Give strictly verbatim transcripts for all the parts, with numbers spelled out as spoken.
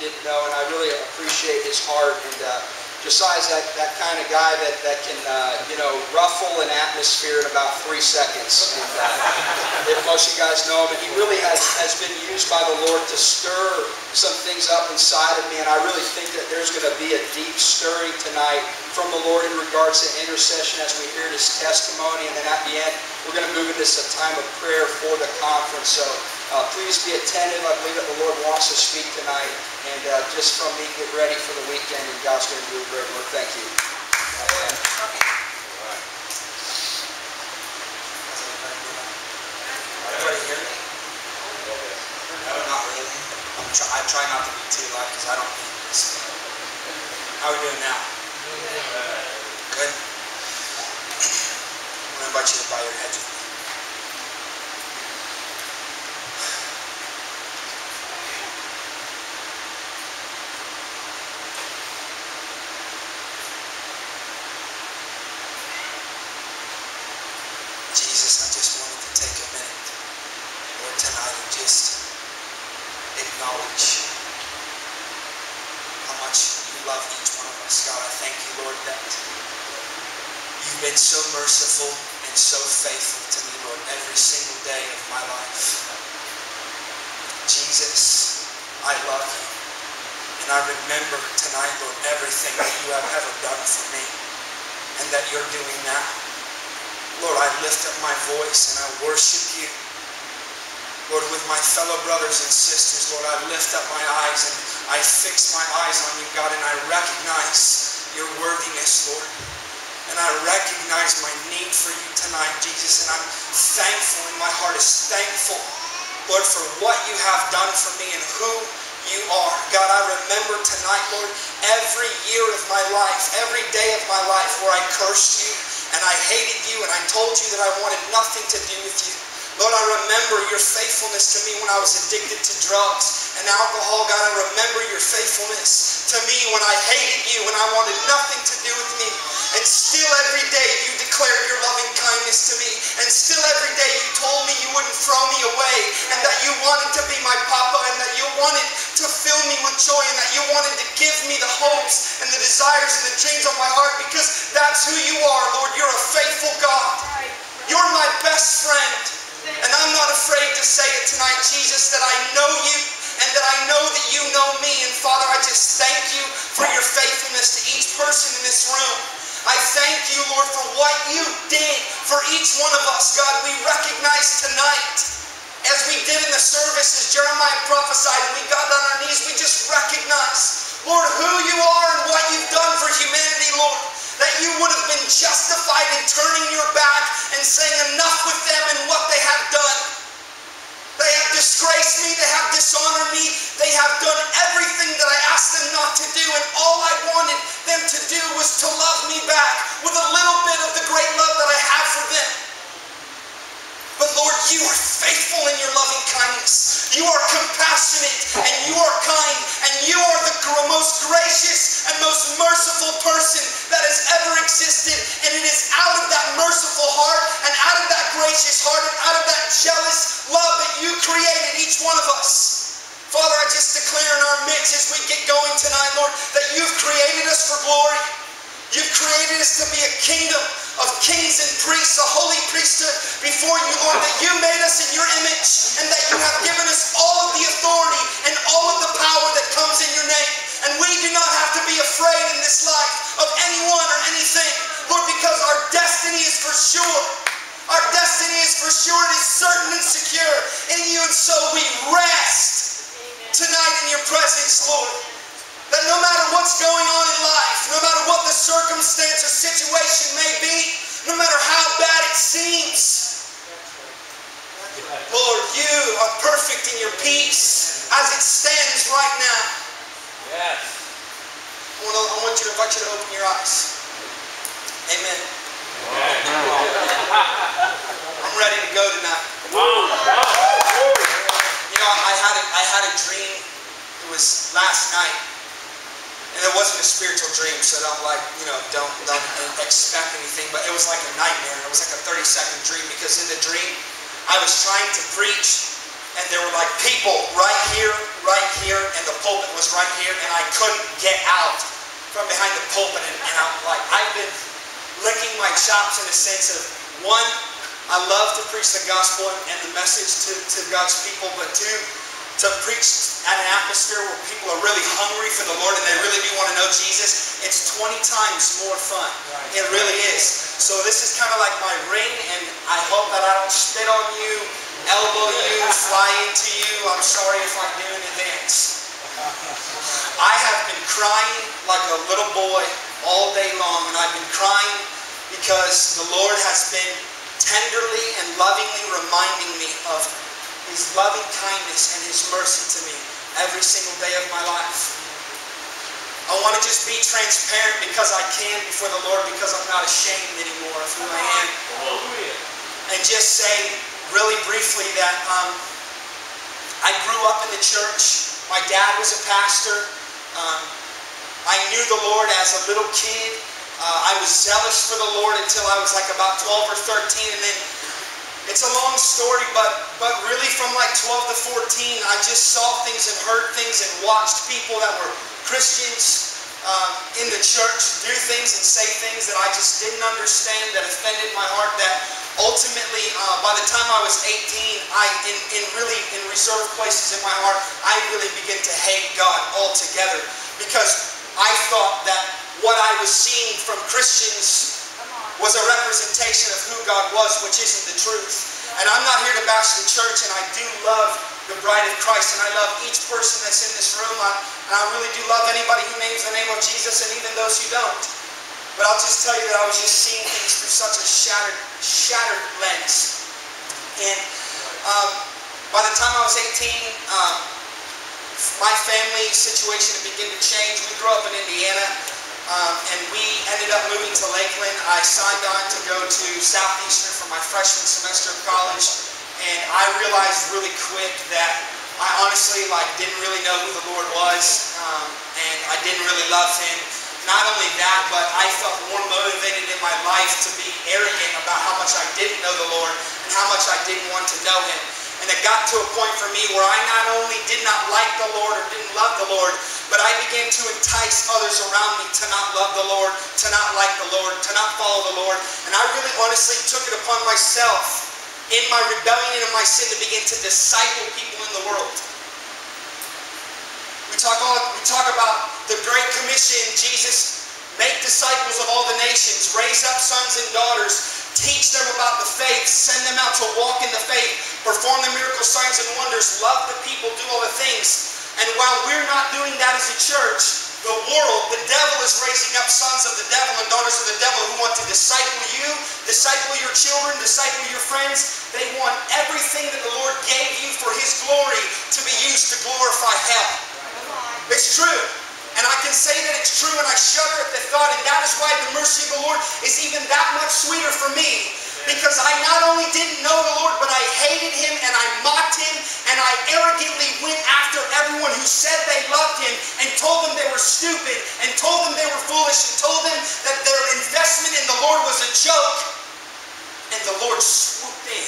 didn't know, and I really appreciate his heart. And uh, Josiah's that, that kind of guy that, that can, uh, you know, ruffle an atmosphere in about three seconds. And, uh, if most of you guys know him, and he really has, has been used by the Lord to stir some things up inside of me, and I really think that there's going to be a deep stirring tonight from the Lord in regards to intercession as we hear his testimony, and then at the end, we're going to move into a time of prayer for the conference. So uh, please be attentive. I believe that the Lord wants to speak tonight, and uh, just from me, get ready for the weekend, and God's going to do a great work. Thank you. Amen. Everybody hear me? No, not really. I'm try I try not to be too loud because I don't need this. How are we doing now? Good? I'm going to invite you to bow your heads with me. Jesus, I just wanted to take a minute, Lord, tonight and just acknowledge how much you love each one of us. God, I thank you, Lord, that you've been so merciful and so faithful to me, Lord, every single day of my life. Jesus, I love you. And I remember tonight, Lord, everything that you have ever done for me and that you're doing now. Lord, I lift up my voice and I worship you. Lord, with my fellow brothers and sisters, Lord, I lift up my eyes and I fix my eyes on you, God, and I recognize your worthiness, Lord. And I recognize my need for you tonight, Jesus, and I'm thankful, and my heart is thankful, Lord, for what you have done for me and who you are. God, I remember tonight, Lord, every year of my life, every day of my life where I cursed you and I hated you and I told you that I wanted nothing to do with you. Lord, I remember your faithfulness to me when I was addicted to drugs and alcohol. God, I remember your faithfulness to me when I hated you and I wanted nothing to do with me. And still every day you declared your loving kindness to me. And still every day you told me you wouldn't throw me away and that you wanted to be my papa and that you wanted to fill me with joy and that you wanted to give me the hopes and the desires and the dreams of my heart, because that's who you are, Lord. You're a faithful God. You're my best friend. And I'm not afraid to say it tonight, Jesus, that I know you and that I know that you know me. And Father, I just thank you for your faithfulness to each person in this room. I thank you, Lord, for what you did for each one of us, God. We recognize tonight, as we did in the service, as Jeremiah prophesied, and we got on our knees, we just recognize, Lord, who you are and what you've done for humanity, Lord. That you would have been justified in turning your back and saying enough with them and what they have done. They have disgraced me. They have dishonored me. They have done everything that I asked them not to do. And all I wanted them to do was to love me back with a little bit of the great love that I have for them. But Lord, you are faithful in your loving kindness. You are compassionate and you are kind. And you are the most gracious and most merciful person that has ever existed. And it is out of that merciful heart and out of that gracious heart and out of that jealous love that you created each one of us. Father, I just declare in our midst as we get going tonight, Lord, that you've created us for glory. You've created us to be a kingdom of kings and priests, a holy priesthood before you, Lord, that you made us in your image and that you have given us all of the authority and all of the power that comes in your name. And we do not have to be afraid in this life of anyone or anything, Lord, because our destiny is for sure. Our destiny is for sure. It is certain and secure in you. And so we rest tonight in your presence, Lord. That no matter what's going on in life, no matter what the circumstance or situation may be, no matter how bad it seems, Lord, you are perfect in your peace as it stands right now. Yes. I want, to, I want you to invite you to open your eyes. Amen. I'm ready to go tonight. You know, I had a, I had a dream. It was last night. And it wasn't a spiritual dream, so don't like, you know, don't, don't expect anything. But it was like a nightmare. It was like a thirty-second dream, because in the dream, I was trying to preach, and there were like people right here, right here, and the pulpit was right here, and I couldn't get out from behind the pulpit, and, and I'm like, I've been licking my chops in a sense of, one, I love to preach the gospel and, and the message to, to God's people, but two, to preach at an atmosphere where people are really hungry for the Lord and they really do want to know Jesus, it's twenty times more fun. Right. It really is. So this is kind of like my ring, and I hope that I don't spit on you, elbow you, fly into you. I'm sorry if I do in advance. I have been crying like a little boy all day long, and I've been crying because the Lord has been tenderly and lovingly reminding me of His loving kindness and His mercy to me every single day of my life. I want to just be transparent because I can before the Lord, because I'm not ashamed anymore of who I am. And just say really briefly that um, I grew up in the church. My dad was a pastor. Um, I knew the Lord as a little kid. Uh, I was zealous for the Lord until I was like about twelve or thirteen, and then it's a long story, but, but really from like twelve to fourteen, I just saw things and heard things and watched people that were Christians um, in the church do things and say things that I just didn't understand, that offended my heart, that ultimately uh, by the time I was eighteen, I in, in really in reserved places in my heart, I really began to hate God altogether, because I thought that what I was seeing from Christians was a representation of who God was, which isn't the truth. And I'm not here to bash the church, and I do love the bride of Christ, and I love each person that's in this room, I, and I really do love anybody who names the name of Jesus, and even those who don't. But I'll just tell you that I was just seeing things through such a shattered, shattered lens. And um, by the time I was eighteen, um, my family situation began to change. We grew up in Indiana. Um, and we ended up moving to Lakeland. I signed on to go to Southeastern for my freshman semester of college, and I realized really quick that I honestly like didn't really know who the Lord was, um, and I didn't really love Him. Not only that, but I felt more motivated in my life to be arrogant about how much I didn't know the Lord and how much I didn't want to know Him. And it got to a point for me where I not only did not like the Lord or didn't love the Lord, but I began to entice others around me to not love the Lord, to not like the Lord, to not follow the Lord. And I really honestly took it upon myself in my rebellion and in my sin to begin to disciple people in the world. We talk, all, we talk about the Great Commission. Jesus, make disciples of all the nations, raise up sons and daughters, teach them about the faith, send them out to walk in the faith, perform the miracle signs and wonders, love the people, do all the things. And while we're not doing that as a church, the world, the devil is raising up sons of the devil and daughters of the devil who want to disciple you, disciple your children, disciple your friends. They want everything that the Lord gave you for His glory to be used to glorify hell. It's true. And I can say that it's true, and I shudder at the thought, and that is why the mercy of the Lord is even that much sweeter for me. Because I not only didn't know the Lord, but I hated Him and I mocked Him and I arrogantly went after everyone who said they loved Him and told them they were stupid and told them they were foolish and told them that their investment in the Lord was a joke. And the Lord swooped in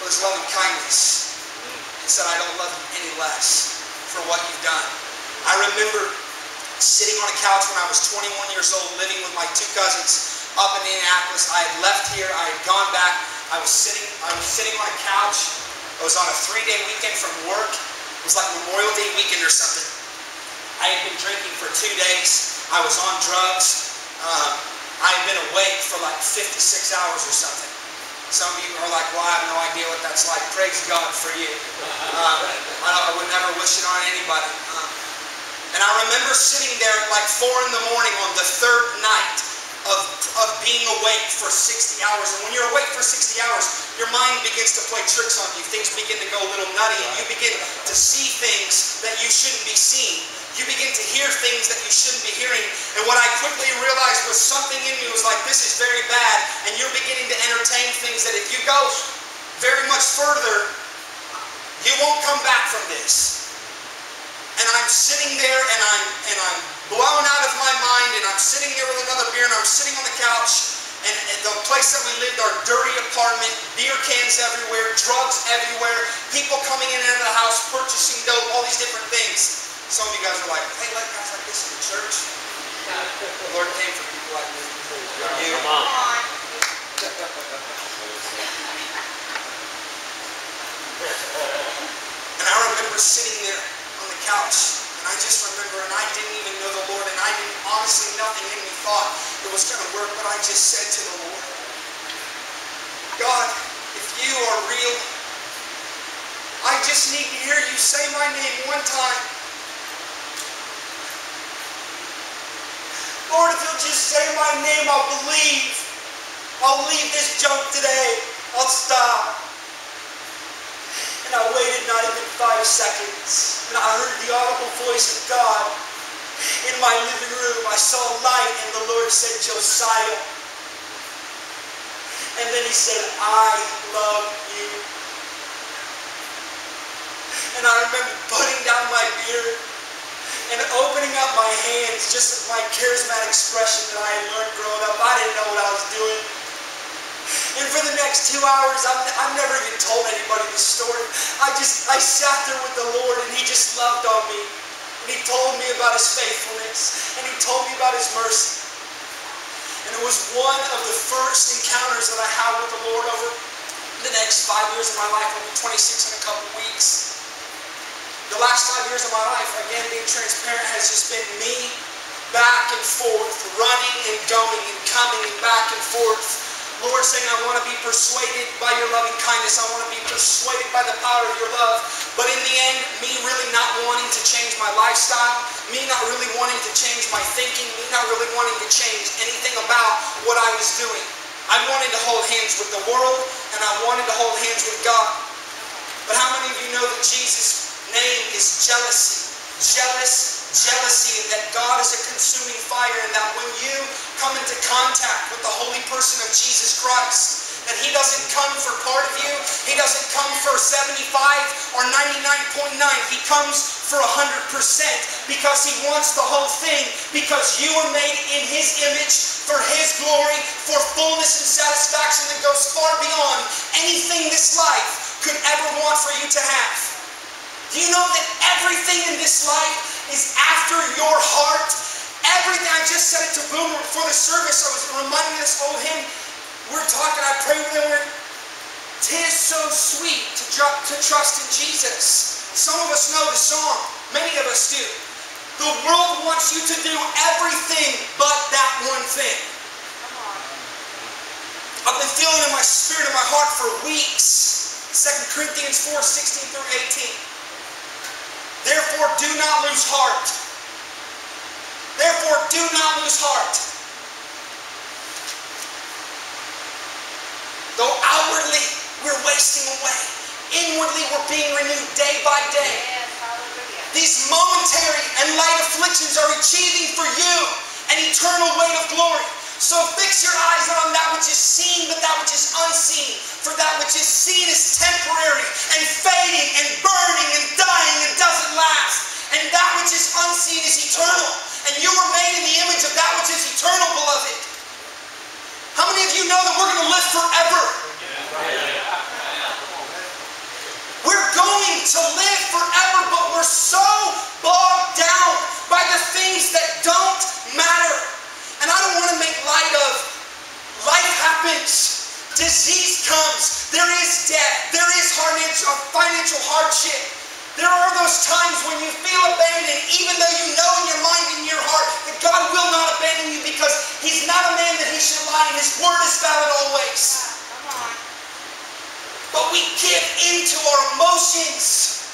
for His loving kindness and said, I don't love you any less for what you've done. I remember sitting on a couch when I was twenty-one years old, living with my two cousins up in Indianapolis. I had left here. I had gone back. I was sitting. I was sitting on a couch. I was on a three-day weekend from work. It was like Memorial Day weekend or something. I had been drinking for two days. I was on drugs. Um, I had been awake for like fifty-six hours or something. Some of you are like, "Well, I have no idea what that's like." Praise God for you. Um, I, I would never wish it on anybody. Um, and I remember sitting there at like four in the morning on the third night Of, of being awake for sixty hours. And when you're awake for sixty hours, your mind begins to play tricks on you. Things begin to go a little nutty, and you begin to see things that you shouldn't be seeing. You begin to hear things that you shouldn't be hearing. And what I quickly realized was something in me was like, this is very bad, and you're beginning to entertain things that if you go very much further, you won't come back from this. And I'm sitting there, and I'm, and I'm blown out of my mind, and I'm sitting there with another beer, and I'm sitting on the couch, and, and the place that we lived, our dirty apartment, beer cans everywhere, drugs everywhere, people coming in and out of the house, purchasing dope, all these different things. Some of you guys are like, hey, like guys like this in the church. The Lord came for people like me. You. Come on. And I remember sitting there on the couch, and I just remember, and I didn't even know the Lord, and I didn't, honestly, nothing in me thought it was going to work, but I just said to the Lord, God, if you are real, I just need to hear you say my name one time. Lord, if you'll just say my name, I'll believe. I'll leave this junk today. I'll stop. And I waited not even five seconds. And I heard the audible voice of God in my living room. I saw light, and the Lord said, Josiah. And then he said, I love you. And I remember putting down my beard and opening up my hands, just my charismatic expression that I had learned growing up. I didn't know what I was doing. And for the next two hours, I've, I've never even told anybody this story. I just, I sat there with the Lord, and He just loved on me. And He told me about His faithfulness. And He told me about His mercy. And it was one of the first encounters that I had with the Lord over the next five years of my life. I'll be twenty-six in a couple weeks. The last five years of my life, again, being transparent, has just been me back and forth, running and going and coming and back and forth. Lord, saying, I want to be persuaded by your loving kindness. I want to be persuaded by the power of your love. But in the end, me really not wanting to change my lifestyle, me not really wanting to change my thinking, me not really wanting to change anything about what I was doing. I wanted to hold hands with the world, and I wanted to hold hands with God. But how many of you know that Jesus' name is jealousy? Jealous, jealousy, that God is a consuming fire, and that when you come into contact with the holy person of Jesus Christ, that He doesn't come for part of you, He doesn't come for seventy-five or ninety-nine point nine, He comes for one hundred percent, because He wants the whole thing, because you were made in His image, for His glory, for fullness and satisfaction that goes far beyond anything this life could ever want for you to have. Do you know that everything in this life is after your heart? Everything, I just said it to Boomer before the service, I was reminding this old hymn. We're talking, I pray with him, "'Tis so sweet to, to trust in Jesus." Some of us know the song, many of us do. The world wants you to do everything but that one thing. I've been feeling in my spirit and my heart for weeks. Second Corinthians four, sixteen through eighteen. Therefore, do not lose heart. Therefore, do not lose heart. Though outwardly we're wasting away, inwardly we're being renewed day by day. These momentary and light afflictions are achieving for you an eternal weight of glory. So fix your eyes not on that which is seen, but that which is unseen. For that which is seen is temporary, and fading, and burning, and dying, and doesn't last. And that which is unseen is eternal. And you were made in the image of that which is eternal, beloved. How many of you know that we're going to live forever? We're going to live forever, but we're so bogged down by the things that don't matter. And I don't want to make light of life happens, disease comes, there is death, there is financial hardship. There are those times when you feel abandoned, even though you know in your mind and your heart that God will not abandon you, because He's not a man that He should lie, and His word is valid always. But we give into our emotions.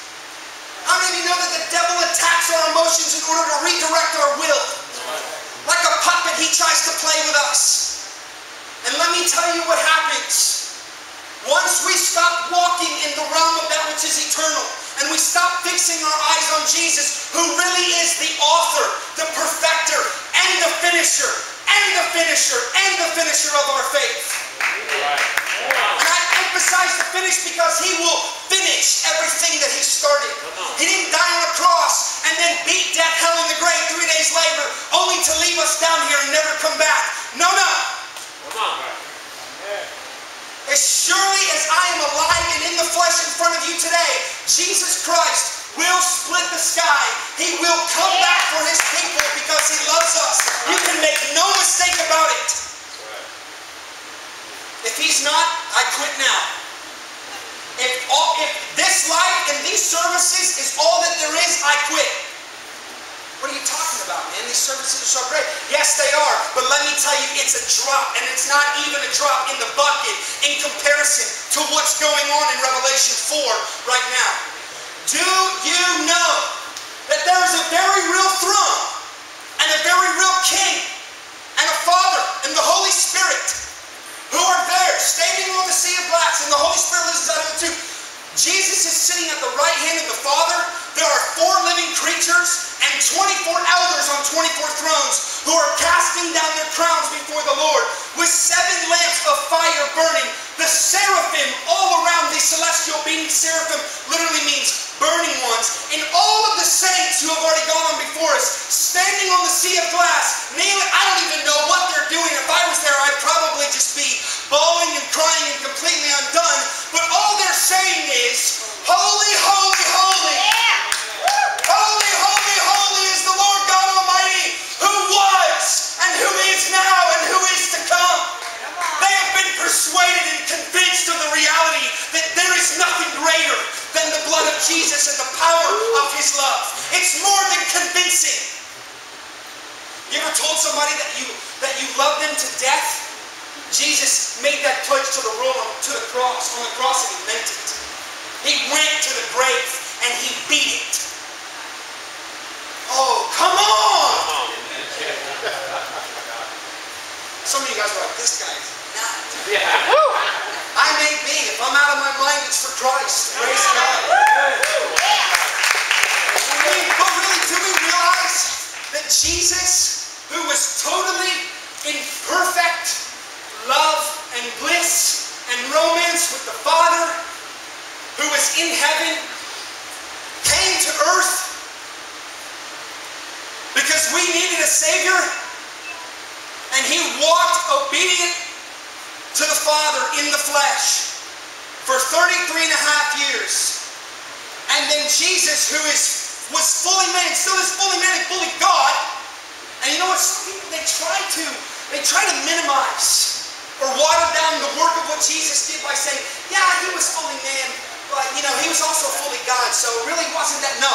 How many of you know that the devil attacks our emotions in order to redirect our will? Like a puppet, he tries to play with us. And let me tell you what happens. Once we stop walking in the realm of that which is eternal, and we stop fixing our eyes on Jesus, who really is the author, the perfecter, and the finisher, and the finisher, and the finisher of our faith. And I emphasize the finish, because He will finish everything that He started. He didn't die on a cross and then beat death, hell, and the grave three days later, only to leave us down here and never come back. No, no. Come on. As surely as I am alive and in the flesh in front of you today, Jesus Christ will split the sky. He will come back for his people because he loves us. You can make no mistake about it. If he's not, I quit now. If, all, if this life and these services is all that there is, I quit. What are you talking about, man? These services are so great. Yes, they are. But let me tell you, it's a drop. And it's not even a drop in the bucket in comparison to what's going on in Revelation four right now. Do you know that there is a very real throne and a very real king and a father and the Holy Spirit who are there standing on the sea of glass, and the Holy Spirit lives inside of them too. Jesus is sitting at the right hand of the Father. There are four living creatures and twenty-four elders on twenty-four thrones who are casting down their crowns before the Lord with seven lamps of fire burning. The seraphim all around, the celestial being, seraphim literally means burning ones. And all of the saints who have already gone on before us, standing on the sea of glass, kneeling. I don't even know what they're doing. If I was there, I'd probably just be bawling and crying and completely undone. But all they're saying is, holy, holy, holy. Yeah. Holy, holy, holy is the Lord God Almighty, who was and who is now and who is to come. They have been persuaded and convinced of the reality that there is nothing greater than the blood of Jesus and the power of his love. It's more than convincing. You ever told somebody that you, that you love them to death? Jesus made that pledge to the roll, to the cross, on the cross, and he meant it. He went to the grave and he beat it. Oh, come on! Some of you guys are like, this guy's not. Yeah. I may be. If I'm out of my mind, it's for Christ. Praise God. Yeah. But really, do we realize that Jesus, who was totally imperfect, love and bliss and romance with the Father who is in heaven, came to earth because we needed a Savior, and he walked obedient to the Father in the flesh for thirty-three and a half years. And then Jesus, who is was fully man, still is fully man and fully God, and you know what? They try to, they try to minimize or watered down the work of what Jesus did by saying, yeah, he was fully man, but you know, he was also fully God, so it really wasn't that. No.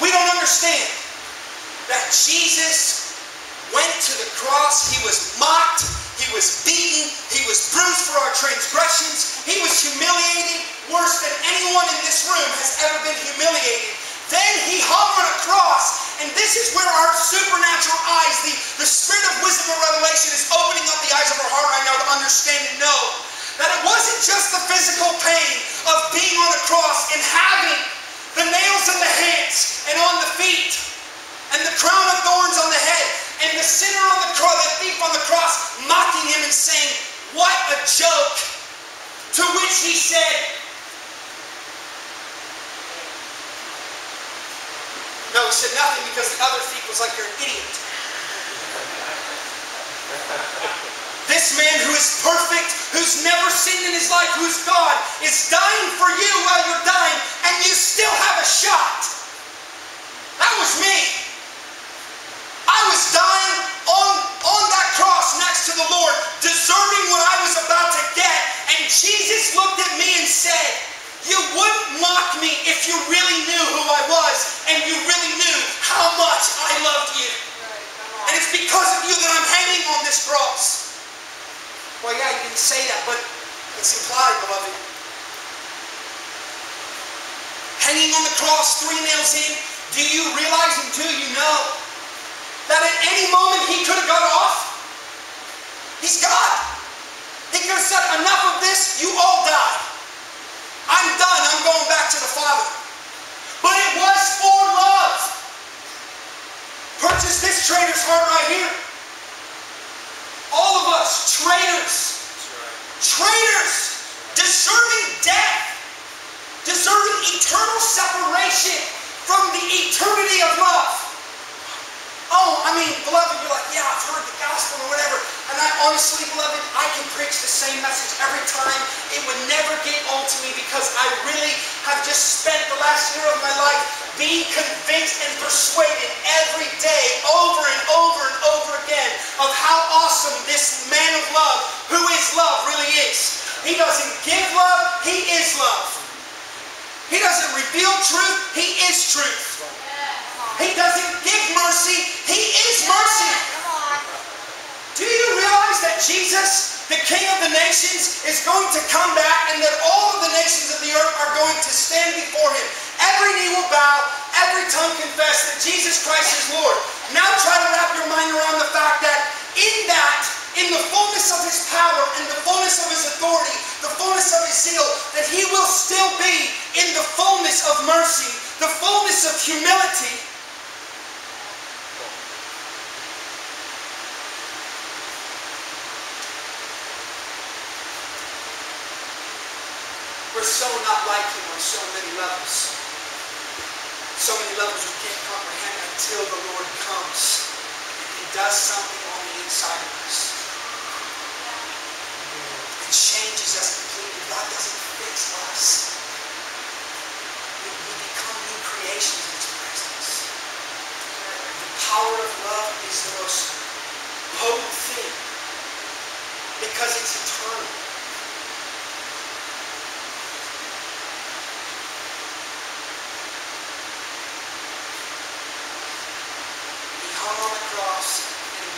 We don't understand that Jesus went to the cross, he was mocked, he was beaten, he was bruised for our transgressions, he was humiliated, worse than anyone in this room has ever been humiliated. Then he hung on a cross. And this is where our supernatural eyes, the, the spirit of wisdom and revelation is opening up the eyes of our heart right now to understand and know that it wasn't just the physical pain of being on the cross and having the nails in the hands and on the feet and the crown of thorns on the head and the sinner on the cross, the thief on the cross, mocking him and saying, what a joke! To which he said, no, he said nothing, because the other thief was like, you're an idiot. This man who is perfect, who's never sinned in his life, who's God, is dying for you while you're dying, and you still have a shot. That was me. I was dying on, on that cross next to the Lord, deserving what I was about to get, and Jesus looked at me and said, you wouldn't mock me if you really knew who I was and you really knew how much I loved you. And it's because of you that I'm hanging on this cross. Well, yeah, you can say that, but it's implied, beloved. Hanging on the cross, three nails in, do you realize and do you know that at any moment he could have got off? He's God. He could have said, enough of this, you all die. I'm done, I'm going back to the Father. But it was for love. Purchase this traitor's heart right here. All of us, traitors. Traitors. Deserving death. Deserving eternal separation from the eternity of love. Oh, I mean, beloved, you're like, yeah, I've heard the gospel or whatever. And I honestly, beloved, I can preach the same message every time. It would never get old to me because I really have just spent the last year of my life being convinced and persuaded every day, over and over and over again, of how awesome this man of love, who is love, really is. He doesn't give love, he is love. He doesn't reveal truth, he is truth. He doesn't give mercy, he is mercy. Do you realize that Jesus, the King of the nations, is going to come back and that all of the nations of the earth are going to stand before him? Every knee will bow, every tongue confess that Jesus Christ is Lord. Now try to wrap your mind around the fact that in that, in the fullness of his power, in the fullness of his authority, the fullness of his zeal, that he will still be in the fullness of mercy, the fullness of humility, so not like him on so many levels. So many levels we can't comprehend until the Lord comes and he does something on the inside of us. It changes us completely. God doesn't fix us. We, we become new creations in his presence. The power of love is the most potent thing because it's eternal.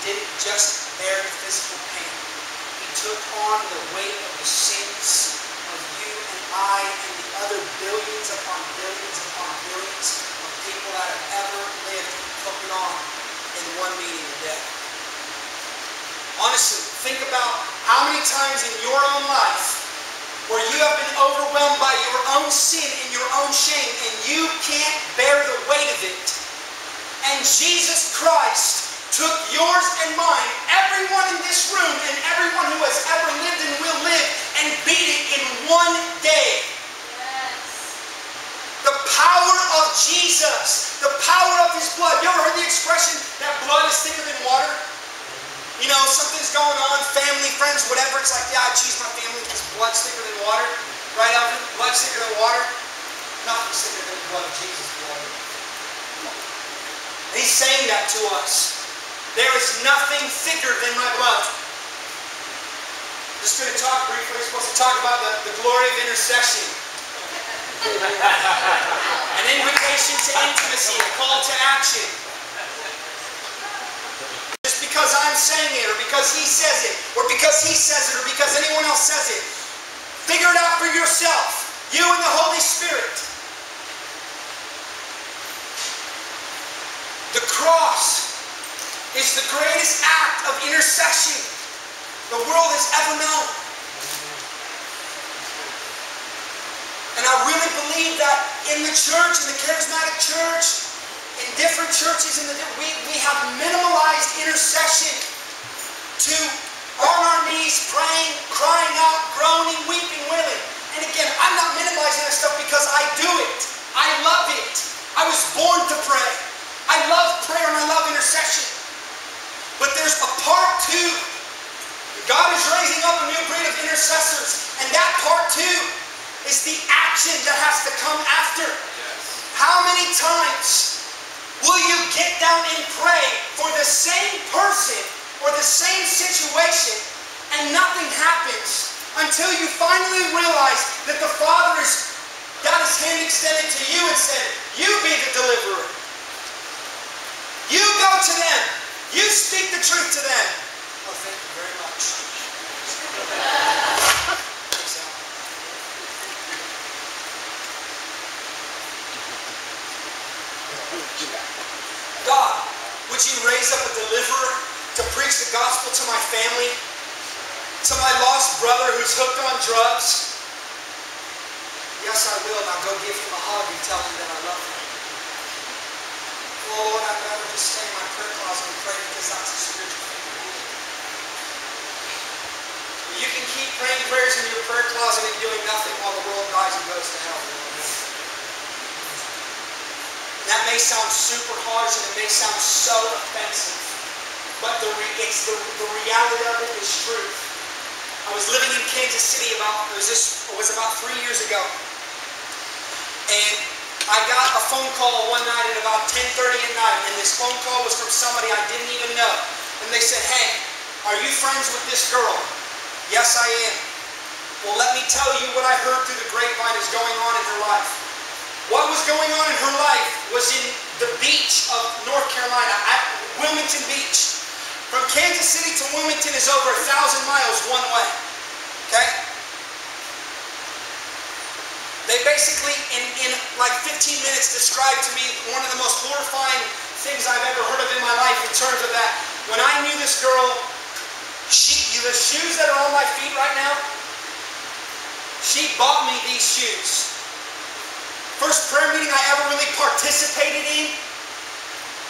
Didn't just bear physical pain. He took on the weight of the sins of you and I and the other billions upon billions upon billions of people that have ever lived and taken on in one meeting of death. Honestly, think about how many times in your own life where you have been overwhelmed by your own sin and your own shame and you can't bear the weight of it. And Jesus Christ took yours and mine, everyone in this room and everyone who has ever lived and will live, and beat it in one day. Yes. The power of Jesus, the power of his blood. You ever heard the expression that blood is thicker than water? You know, something's going on, family, friends, whatever. It's like, yeah, I choose my family because blood's thicker than water. Right, Alvin? Blood's thicker than water? Nothing's thicker than the blood of Jesus' blood. He's saying that to us. There is nothing thicker than my blood. Just going to talk briefly. We're supposed to talk about the, the glory of intercession. An invitation to intimacy, a call to action. Just because I'm saying it, or because he says it, or because he says it, or because anyone else says it. Figure it out for yourself. You and the Holy Spirit. The cross is the greatest act of intercession the world has ever known. And I really believe that in the church, in the charismatic church, in different churches, in the, we, we have minimalized intercession to on our knees, praying, crying out, groaning, weeping, wailing. And again, I'm not minimizing that stuff because I do it. I love it. I was born to pray. I love prayer and I love intercession. But there's a part two. God is raising up a new breed of intercessors. And that part two is the action that has to come after. Yes. How many times will you get down and pray for the same person or the same situation and nothing happens until you finally realize that the Father has got his hand extended to you and said, you be the deliverer. You go to them. You speak the truth to them. Oh, thank you very much. God, would you raise up a deliverer to preach the gospel to my family? To my lost brother who's hooked on drugs? Yes, I will. Now go give him a hug and tell him that I love him. Lord, I'd rather just stay in my prayer closet and pray because that's a spiritual thing to do. You can keep praying prayers in your prayer closet and doing nothing while the world dies and goes to hell. And that may sound super harsh and it may sound so offensive. but the re it's the, the reality of it is truth. I was living in Kansas City about, it was, just, it was about three years ago. And I got a phone call one night at about ten thirty at night, and this phone call was from somebody I didn't even know. And they said, hey, are you friends with this girl? Yes, I am. Well, let me tell you what I heard through the grapevine is going on in her life. What was going on in her life was in the beach of North Carolina, at Wilmington Beach. From Kansas City to Wilmington is over a thousand miles one way. Okay? They basically, in, in like fifteen minutes, described to me one of the most horrifying things I've ever heard of in my life in terms of that. When I knew this girl, she, the shoes that are on my feet right now, she bought me these shoes. First prayer meeting I ever really participated in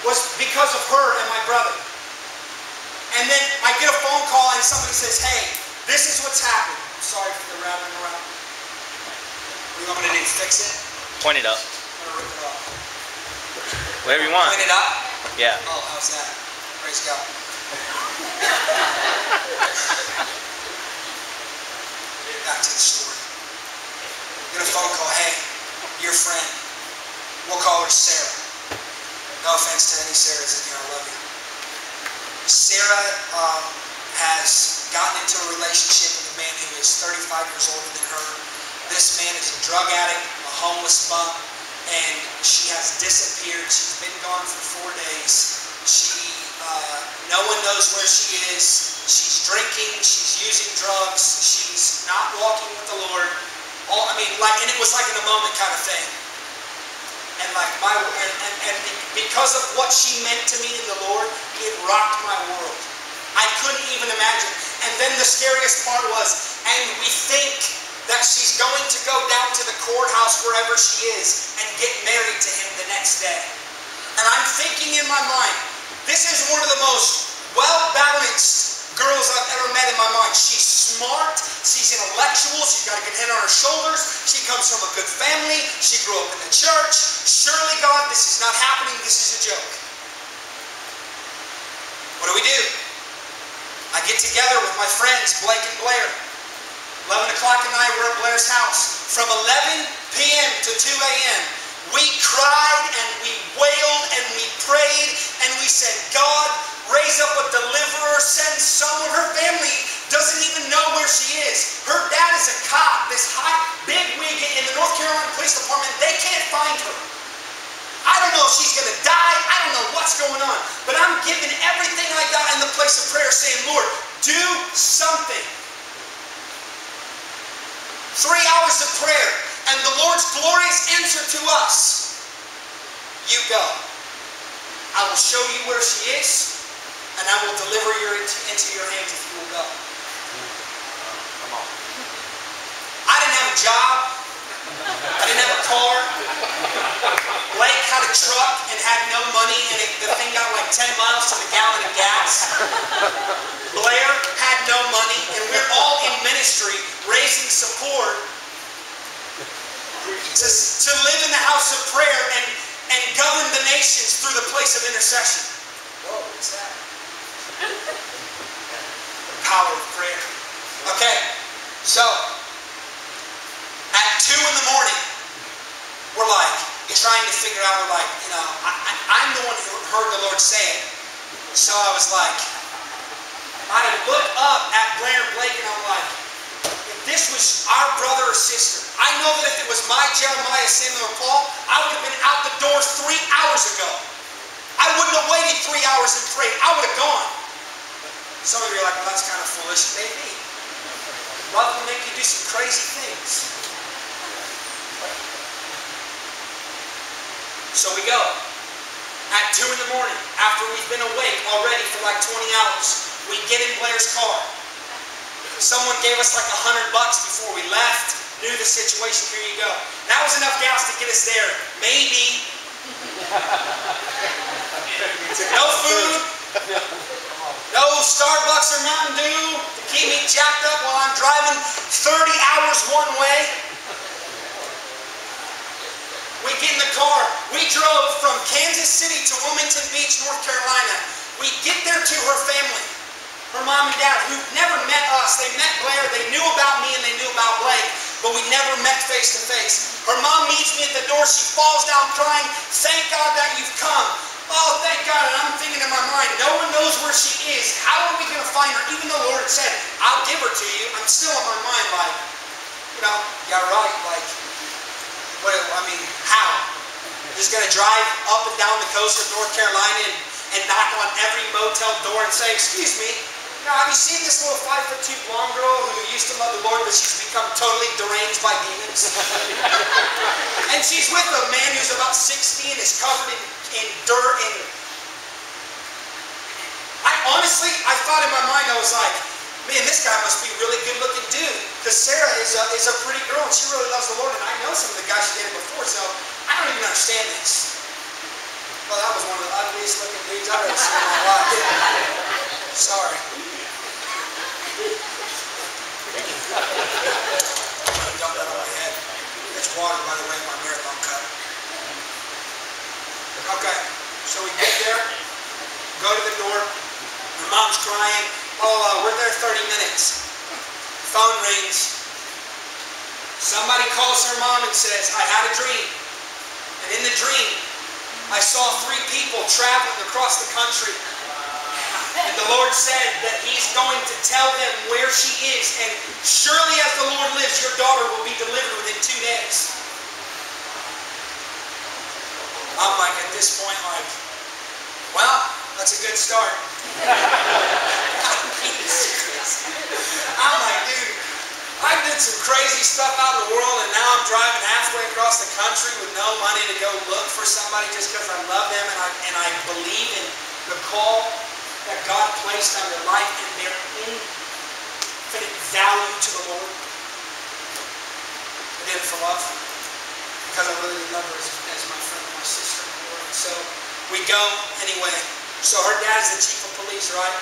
was because of her and my brother. And then I get a phone call and somebody says, hey, this is what's happened. I'm sorry for the rattling around. You want me to fix it? Point it up. Or rip it off. Whatever you want. Point it up? Yeah. Oh, how's that? Praise God. Back to the story. Get a phone call. Hey, your friend. We'll call her Sarah. No offense to any Sarahs in here. I love you. Sarah um, has gotten into a relationship with a man who is thirty-five years older than her. This man is a drug addict, a homeless bum, and she has disappeared. She's been gone for four days. She, uh, no one knows where she is. She's drinking. She's using drugs. She's not walking with the Lord. All I mean, like, and it was like in a moment kind of thing. And like my, and, and, and because of what she meant to me in the Lord, it rocked my world. I couldn't even imagine. And then the scariest part was, and we think that she's going to go down to the courthouse wherever she is and get married to him the next day. And I'm thinking in my mind, this is one of the most well-balanced girls I've ever met in my mind. She's smart, she's intellectual, she's got a good head on her shoulders, she comes from a good family, she grew up in the church. Surely, God, this is not happening, this is a joke. What do we do? I get together with my friends, Blake and Blair. eleven o'clock at night, we're at Blair's house. From eleven p m to two a m, we cried and we wailed and we prayed and we said, God, raise up a deliverer, send someone. Her family doesn't even know where she is. Her dad is a cop, this hot big wig in the North Carolina Police Department. They can't find her. I don't know if she's going to die. I don't know what's going on. But I'm giving everything I got in the place of prayer, saying, Lord, do something. Three hours of prayer, and the Lord's glorious answer to us. You go. I will show you where she is, and I will deliver you into your hands if you will go. Come on. I didn't have a job. I didn't have a car. Blake had a truck and had no money, and it, the thing got like ten miles to the gallon of gas. Blair had no money, and we're all in ministry, raising support to, to live in the house of prayer and, and govern the nations through the place of intercession. Whoa, what's that? The power of prayer. Okay, so at two in the morning, we're like, you're trying to figure out, we're like, you know, I, I, I'm the one who heard the Lord say it. So I was like, I look up at Blair and Blake and I'm like, if this was our brother or sister, I know that if it was my Jeremiah, Samuel, or Paul, I would have been out the door three hours ago. I wouldn't have waited three hours and prayed. I would have gone. Some of you are like, well, that's kind of foolish. Maybe. Love will make you do some crazy things. So we go. At two in the morning, after we've been awake already for like twenty hours, we get in Blair's car. Someone gave us like a hundred bucks before we left. Knew the situation. Here you go. That was enough gas to get us there. Maybe. No food. No Starbucks or Mountain Dew to keep me jacked up while I'm driving thirty hours one way. We get in the car. We drove from Kansas City to Wilmington Beach, North Carolina. We get there to her family, her mom and dad, who've never met us. They met Blair, they knew about me, and they knew about Blake, but we never met face to face. Her mom meets me at the door. She falls down crying. Thank God that you've come. Oh, thank God. And I'm thinking in my mind, no one knows where she is. How are we going to find her? Even though the Lord had said, I'll give her to you, I'm still in my mind like, you know, yeah, right, like, what, I mean, how? I'm just going to drive up and down the coast of North Carolina and, and knock on every motel door and say, excuse me, now, have you seen this little five foot two blonde girl who used to love the Lord, but she's become totally deranged by demons? And she's with a man who's about sixty and is covered in, in dirt. And I honestly, I thought in my mind, I was like, man, this guy must be a really good looking dude, because Sarah is a, is a pretty girl and she really loves the Lord, and I know some of the guys she dated before, so I don't even understand this. Well, that was one of the ugliest looking dudes I've ever seen in my life. Sorry. Dump that on my head. It's water, by the way, my marathon cup. Okay, so we get there, go to the door, my mom's crying, oh, uh, we're there thirty minutes. Phone rings. Somebody calls her mom and says, I had a dream. And in the dream, I saw three people traveling across the country. And the Lord said that He's going to tell them where she is. And surely as the Lord lives, your daughter will be delivered within two days. I'm like, at this point, like, well, that's a good start. I'm like, dude, I did some crazy stuff out in the world, and now I'm driving halfway across the country with no money to go look for somebody just because I love them and I, and I believe in the call that God placed on their life and their infinite value to the Lord. I did it for love, because I really love her as, as my friend and my sister in the Lord. So we go anyway. So her dad's the chief of police, right?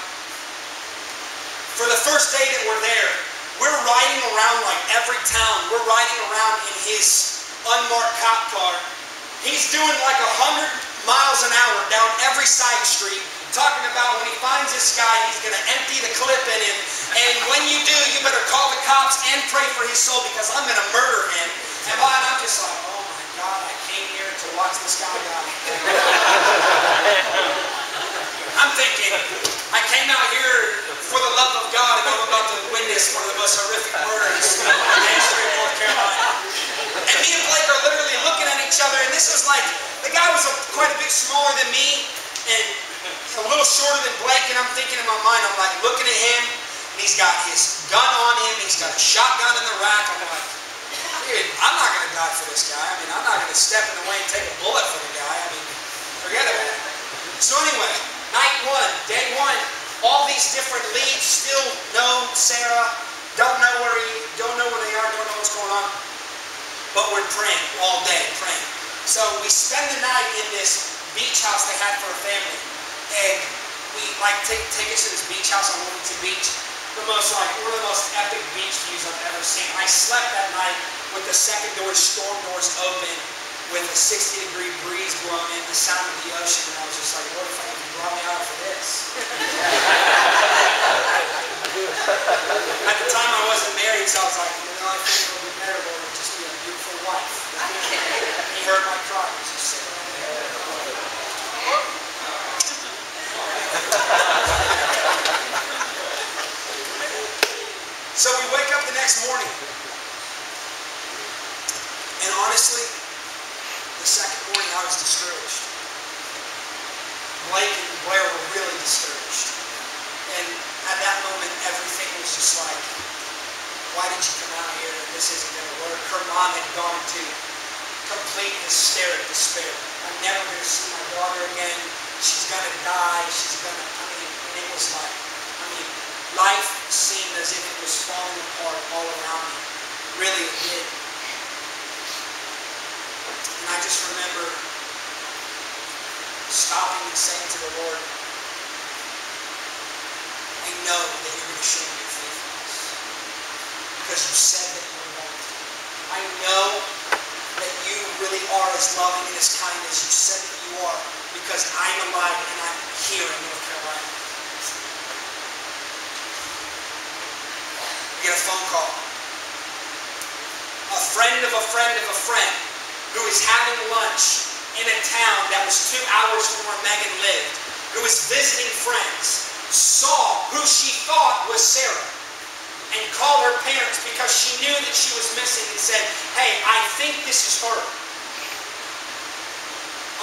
For the first day that we're there, we're riding around like every town. We're riding around in his unmarked cop car. He's doing like a hundred miles an hour down every side street, talking about when he finds this guy, he's going to empty the clip in him. And when you do, you better call the cops and pray for his soul, because I'm going to murder him. And I'm just like, oh my God, I came here to watch this guy die. I'm thinking, I came out here for the love of God, and I'm about to witness one of the most horrific murders in the history of North Carolina. And me and Blake are literally looking at each other, and this was like, the guy was a, quite a bit smaller than me, and a little shorter than Blake, and I'm thinking in my mind, I'm like looking at him, and he's got his gun on him, he's got a shotgun in the rack. I'm like, dude, I'm not going to die for this guy. I mean, I'm not going to step in the way and take a bullet for the guy. I mean, forget about it. So anyway, night one, day one, all these different leads, still know Sarah, don't know where he, don't know where they are, don't know what's going on, but we're praying all day, praying. So we spend the night in this beach house they had for a family, and we like take take us to this beach house on Wilmington Beach, the most like one of the most epic beach views I've ever seen. I slept that night with the secondary storm doors open, with a sixty degree breeze blowing in, the sound of the ocean, and I was just like, what if I could draw me out for this? At the time I wasn't married, so I was like, you know, I think it would be better to just be a beautiful wife. He heard my cry, he just said, so we wake up the next morning, and honestly, the second morning I was discouraged. Blake and Blair were really discouraged. And at that moment, everything was just like, why did you come out here? This isn't going to work. Her mom had gone to complete hysteric despair. I'm never going to see my daughter again. She's going to die. She's going to, I mean, and it was like, I mean, life seemed as if it was falling apart all around me. Really, it did. And I just remember stopping and saying to the Lord, I know that you're going to show me your faithfulness, because you said that you were loved. I know that you really are as loving and as kind as you said that you are, because I'm alive and I'm here in North Carolina. I get a phone call. A friend of a friend of a friend who is having lunch in a town that was two hours from where Megan lived, who was visiting friends, saw who she thought was Sarah and called her parents because she knew that she was missing and said, hey, I think this is her.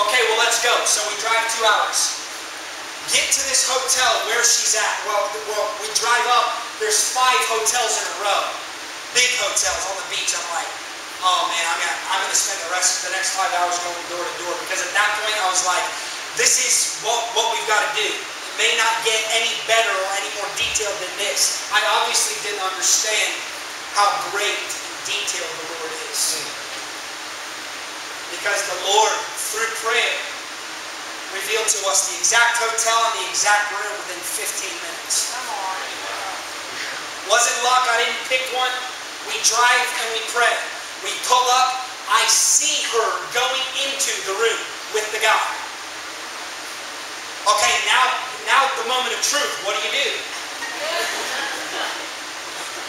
Okay, well, let's go. So we drive two hours. Get to this hotel where she's at. Well, well, we drive up. There's five hotels in a row. Big hotels on the beach. I'm like, oh, man, I'm gonna, I'm gonna spend the rest of the next five hours going door to door. Because at that point, I was like, this is what, what we've got to do. It may not get any better or any more detailed than this. I obviously didn't understand how great and detailed the Lord is. Because the Lord, through prayer, revealed to us the exact hotel and the exact room within fifteen minutes. Come on. Wasn't luck, I didn't pick one. We drive and we pray. We pull up, I see her going into the room with the guy. Okay, now, now the moment of truth, what do you do?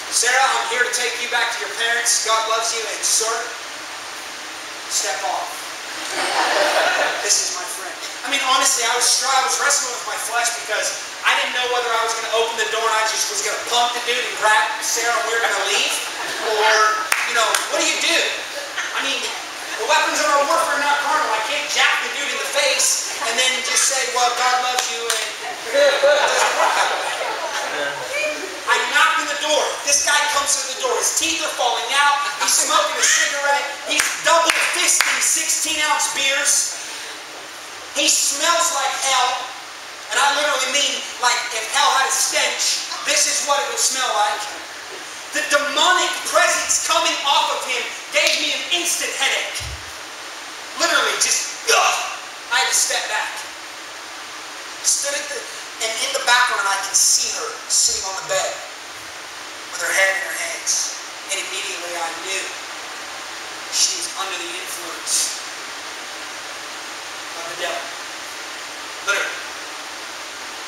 Sarah, I'm here to take you back to your parents. God loves you, and sir, step off. This is my friend. I mean, honestly, I was I was wrestling with my flesh because I didn't know whether I was going to open the door and I just was going to pump the dude and grab Sarah and we were going to leave. Or, you know, what do you do? I mean, the weapons of our warfare are not carnal. I can't jack the dude in the face and then just say, well, God loves you and it doesn't work out. I knocked on the door. This guy comes to the door. His teeth are falling out. He's smoking a cigarette. He's double-fisting sixteen-ounce beers. He smells like hell. And I literally mean, like, if hell had a stench, this is what it would smell like. The demonic presence coming off of him gave me an instant headache. Literally, just, ugh. I had to step back. Stood at the... And in the background, I can see her sitting on the bed with her head in her hands. And immediately I knew she was under the influence of the devil. Literally.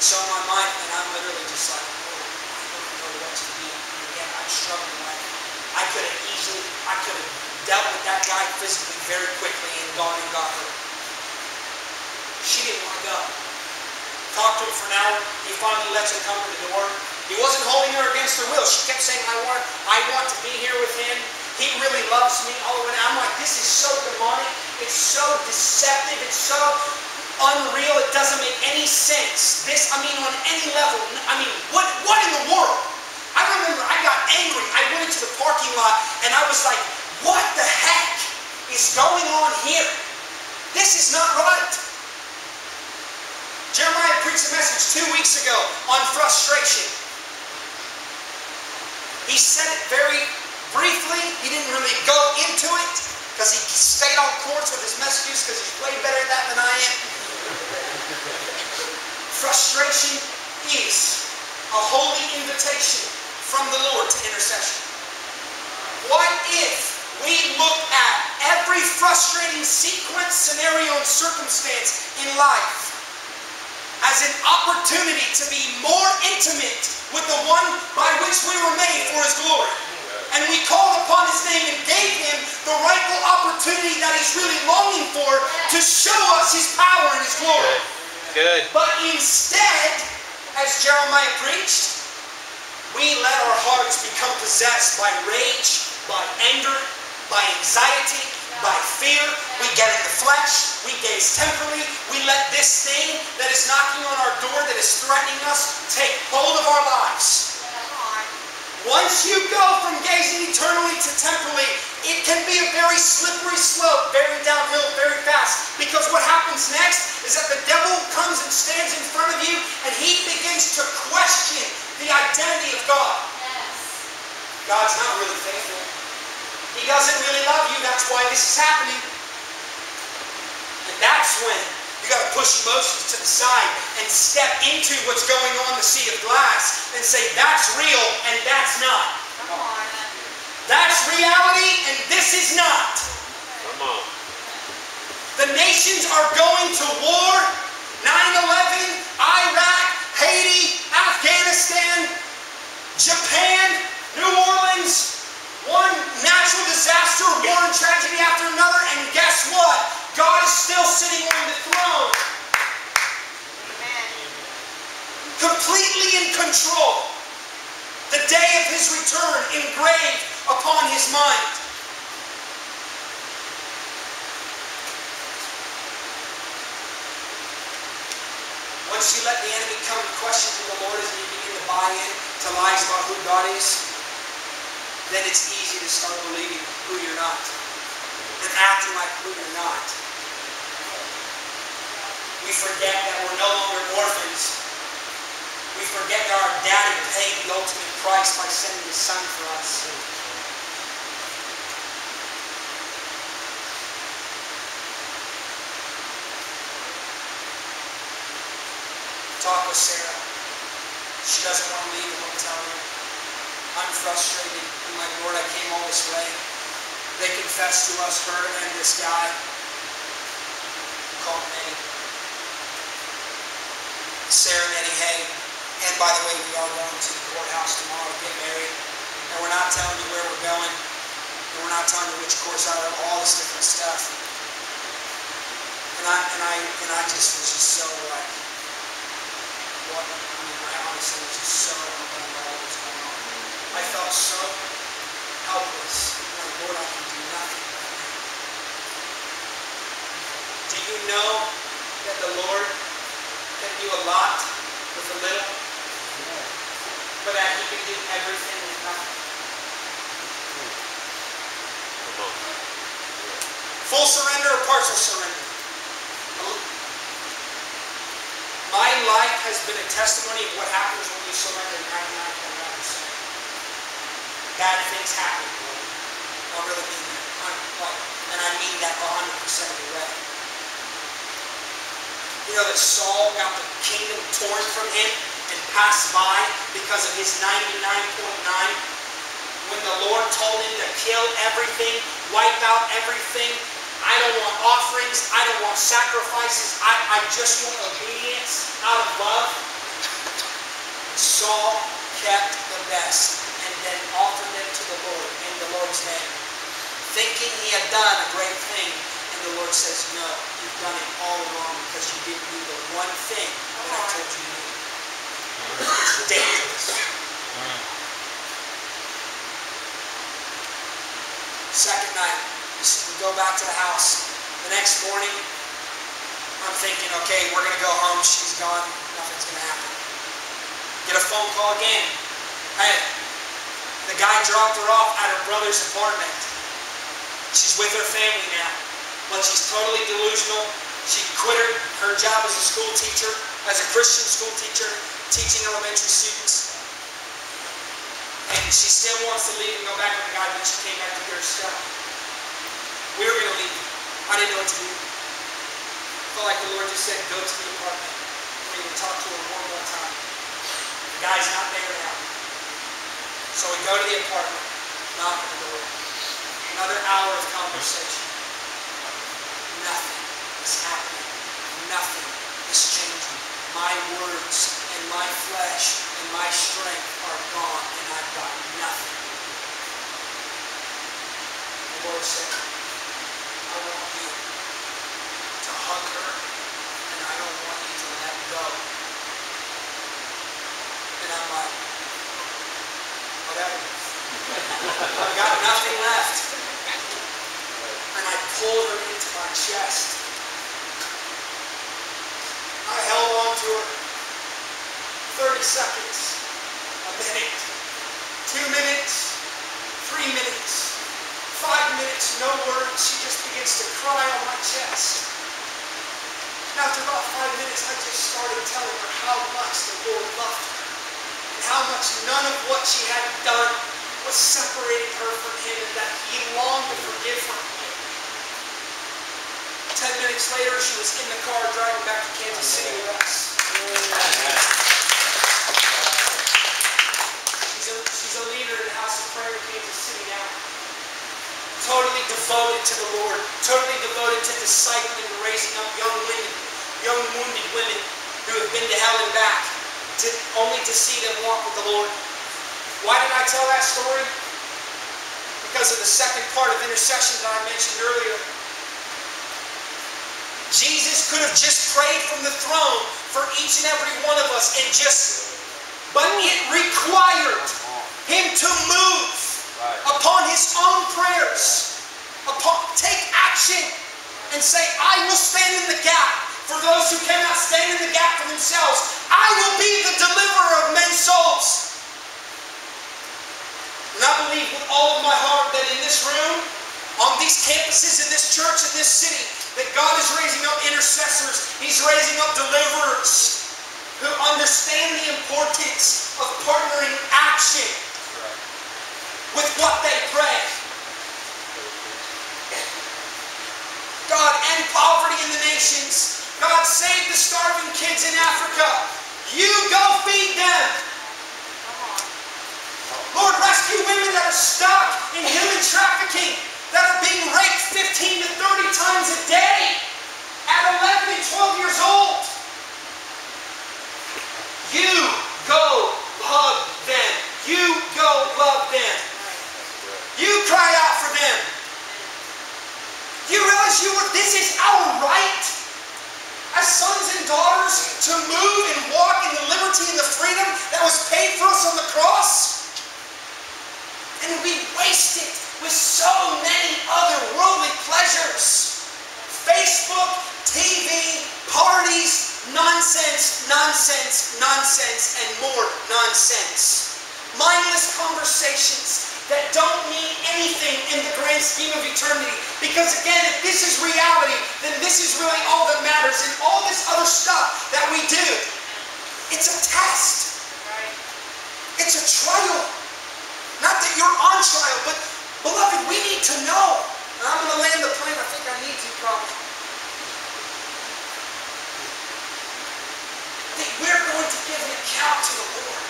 So in my mind, and I'm literally just like, oh, I don't know what to do. And again, I'm struggling. Like, I could have easily, I could have dealt with that guy physically very quickly and gone and got her. She didn't want to go. Talked to him for an hour. He finally lets her come to the door. He wasn't holding her against her will. She kept saying, I want I want to be here with him. He really loves me. All over. I'm like, this is so demonic. It's so deceptive. It's so unreal. It doesn't make any sense. This, I mean, on any level. I mean, what, what in the world? I remember I got angry. I went into the parking lot and I was like, what the heck is going on here? This is not right. Jeremiah preached a message two weeks ago on frustration. He said it very briefly. He didn't really go into it because he stayed on course with his messages because he's way better at that than I am. Frustration is a holy invitation from the Lord to intercession. What if we look at every frustrating sequence, scenario, and circumstance in life as an opportunity to be more intimate with the one by which we were made for His glory? And we called upon His name and gave Him the rightful opportunity that He's really longing for to show us His power and His glory. Good. Good. But instead, as Jeremiah preached, we let our hearts become possessed by rage, by anger, by anxiety, by fear. We get in the flesh. We gaze temporally. We let this thing that is knocking on our door, that is threatening us, take hold of our lives. Once you go from gazing eternally to temporally, it can be a very slippery slope, very downhill, very fast. Because what happens next is that the devil comes and stands in front of you, and he begins to question the identity of God. God's not really faithful. He doesn't really love you. That's why this is happening. And that's when you got to push emotions to the side and step into what's going on, the sea of glass, and say, that's real and that's not. Come on. That's reality and this is not. Come on. The nations are going to war. nine eleven, his return engraved upon his mind. Once you let the enemy come and question who the Lord is, and you begin to buy in to lies about who God is, then it's easy to start believing who you're not and acting like who you're not. We forget that we're no longer orphans. We forget that our Daddy paid the ultimate price by sending His Son for us. Talk with Sarah. She doesn't want to leave the hotel room. I'm frustrated. I'm like, Lord, I came all this way. They confessed to us, her and this guy. Called me. Sarah and Eddie, hey, and by the way, we are going to the courthouse tomorrow to get married, and we're not telling you where we're going, and we're not telling you which course out of all this different stuff. And I and I and I just was just so like, what? I mean, I honestly was just so overwhelmed by all that's going on. I felt so helpless. Like, Lord, I can do nothing. Do you know that the Lord can do a lot with a little, but that he can do everything with nothing? Full surrender or partial surrender? My life has been a testimony of what happens when you surrender ninety-nine point nine percent. Bad things happen. I really mean that. And I mean that one hundred percent of the way. You know that Saul got the kingdom torn from him and passed by because of his ninety-nine point nine? When the Lord told him to kill everything, wipe out everything, I don't want offerings, I don't want sacrifices, I, I just want obedience out of love. Saul kept the best and then offered them to the Lord in the Lord's name, thinking he had done a great thing. And the Lord says, no, you've done it all wrong because you didn't do the one thing that I told you to do. It's dangerous. Second night, we go back to the house. The next morning, I'm thinking, okay, we're going to go home. She's gone. Nothing's going to happen. Get a phone call again. Hey, the guy dropped her off at her brother's apartment. She's with her family now. But she's totally delusional. She quit her, her job as a school teacher, as a Christian school teacher, teaching elementary students. And she still wants to leave and go back with the guy, but she came back to get her stuff. We were going to leave. I didn't know what to do. I felt like the Lord just said, go to the apartment. We're going to talk to her one more time. The guy's not there now. So we go to the apartment, knock on the door. Another hour of conversation. Nothing is happening. Nothing is changing. My words and my flesh and my strength are gone, and I've got nothing. The Lord said, I want you to hug her, and I don't want you to let go. And I'm like, whatever. I've got nothing left. And I pulled her into my chest. I held on to her thirty seconds, a minute, two minutes, three minutes, five minutes, no words. She just begins to cry on my chest. And after about five minutes, I just started telling her how much the Lord loved her and how much none of what she had done was separating her from Him, and that He longed to forgive her. Ten minutes later, she was in the car driving back to Kansas City with us. She's a, she's a leader in the house of prayer in Kansas City now. Totally devoted to the Lord. Totally devoted to discipling and raising up young women, young wounded women who have been to hell and back, to, only to see them walk with the Lord. Why did I tell that story? Because of the second part of intercession that I mentioned earlier. Jesus could have just prayed from the throne for each and every one of us and just, but it required Him to move right. upon His own prayers. Upon, take action and say, I will stand in the gap for those who cannot stand in the gap for themselves. I will be the deliverer of men's souls. And I believe with all of my heart that in this room, on these campuses, in this church, in this city, that God is raising up intercessors. He's raising up deliverers who understand the importance of partnering action with what they pray. God, end poverty in the nations. God, save the starving kids in Africa. You go feed them. Lord, rescue women that are stuck in human trafficking, that are being raped fifteen to thirty times a day at eleven and twelve years old. You go love them. You go love them. You cry out for them. You realize you were, this is our right as sons and daughters to move and walk in the liberty and the freedom that was paid for us on the cross. And we waste it with so many other worldly pleasures. Facebook, T V, parties, nonsense, nonsense, nonsense, and more nonsense. Mindless conversations that don't mean anything in the grand scheme of eternity. Because again, if this is reality, then this is really all that matters. And all this other stuff that we do, it's a test. It's a trial. Not that you're on trial, but beloved, we need to know. And I'm going to land the plane. I think I need to probably. That we're going to give an account to the Lord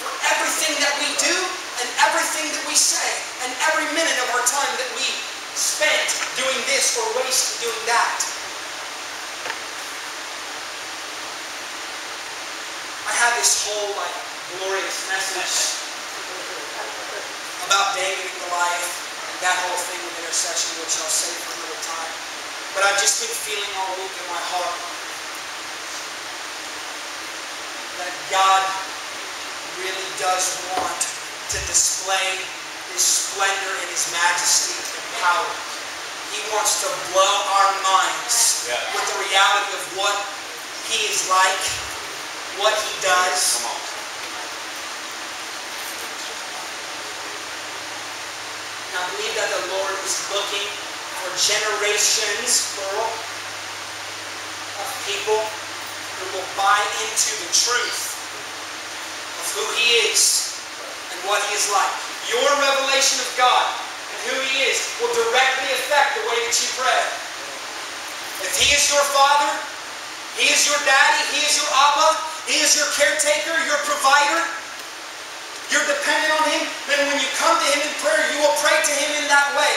for everything that we do and everything that we say and every minute of our time that we spent doing this or wasted doing that. I have this whole like glorious message about David and Goliath, and that whole thing with intercession, which I'll save for another time. But I've just been feeling all week in my heart that God really does want to display His splendor and His majesty and power. He wants to blow our minds yeah. with the reality of what He is like, what He does. Come on. I believe that the Lord is looking for generations, plural, of people who will buy into the truth of who He is and what He is like. Your revelation of God and who He is will directly affect the way that you pray. If He is your Father, He is your Daddy, He is your Abba, He is your caretaker, your provider, you're dependent on Him, then when you come to Him in prayer, you will pray to Him in that way.